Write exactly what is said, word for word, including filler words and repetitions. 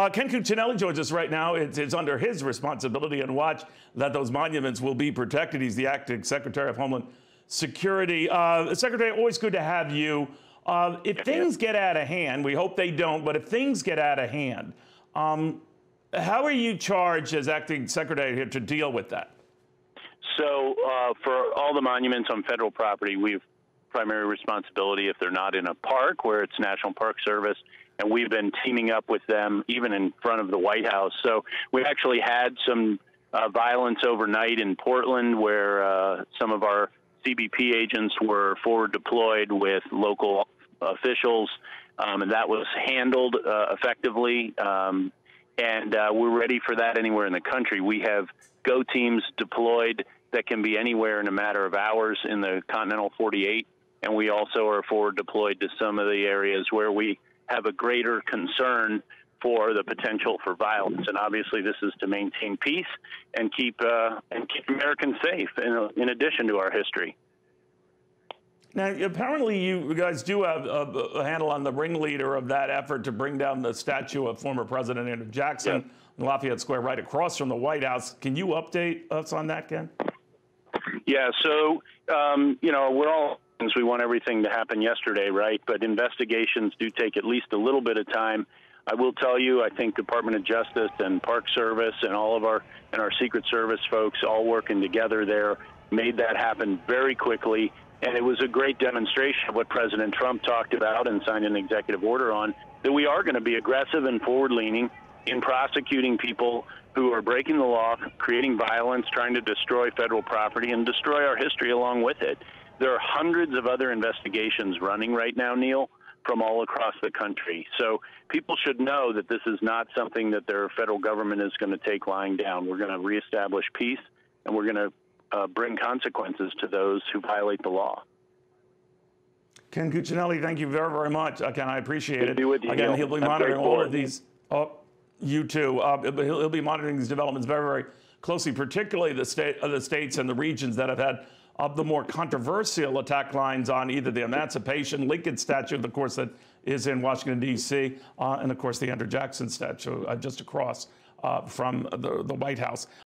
Uh, Ken Cuccinelli joins us right now. It's, it's under his responsibility and watch that those monuments will be protected. He's the acting Secretary of Homeland Security. Uh, Secretary, always good to have you. Uh, if yeah, things yeah. get out of hand, we hope they don't, but if things get out of hand, um, how are you charged as acting Secretary here to deal with that? So uh, for all the monuments on federal property, we have primary responsibility if they're not in a park where it's National Park Service. And we've been teaming up with them even in front of the White House. So we actually had some uh, violence overnight in Portland where uh, some of our C B P agents were forward deployed with local officials, um, and that was handled uh, effectively. Um, and uh, we're ready for that anywhere in the country. We have GO teams deployed that can be anywhere in a matter of hours in the continental forty-eight. And we also are forward deployed to some of the areas where we have a greater concern for the potential for violence, and obviously this is to maintain peace and keep uh, and keep Americans safe. In, in addition to our history, now apparently you guys do have a, a handle on the ringleader of that effort to bring down the statue of former President Andrew Jackson yep. in Lafayette Square, right across from the White House. Can you update us on that, Ken? Yeah. So um, you know we're all. We want everything to happen yesterday, right? But investigations do take at least a little bit of time. I will tell you, I think Department of Justice and Park Service and all of our and our Secret Service folks all working together there made that happen very quickly. And it was a great demonstration of what President Trump talked about and signed an executive order on, that we are going to be aggressive and forward-leaning in prosecuting people who are breaking the law, creating violence, trying to destroy federal property and destroy our history along with it. There are hundreds of other investigations running right now, Neil, from all across the country. So people should know that this is not something that their federal government is going to take lying down. We're going to reestablish peace, and we're going to uh, bring consequences to those who violate the law. Ken Cuccinelli, thank you very, very much. Uh, Ken, I appreciate it. Good to be with you, Again, Neil. He'll be I'm monitoring all of these. Oh, you too. Uh, he'll, he'll be monitoring these developments very, very closely, particularly the state, uh, the states and the regions that have had of the more controversial attack lines on either the Emancipation Lincoln statue, of course, that is in Washington, D C, uh, and, of course, the Andrew Jackson statue uh, just across uh, from the, the White House.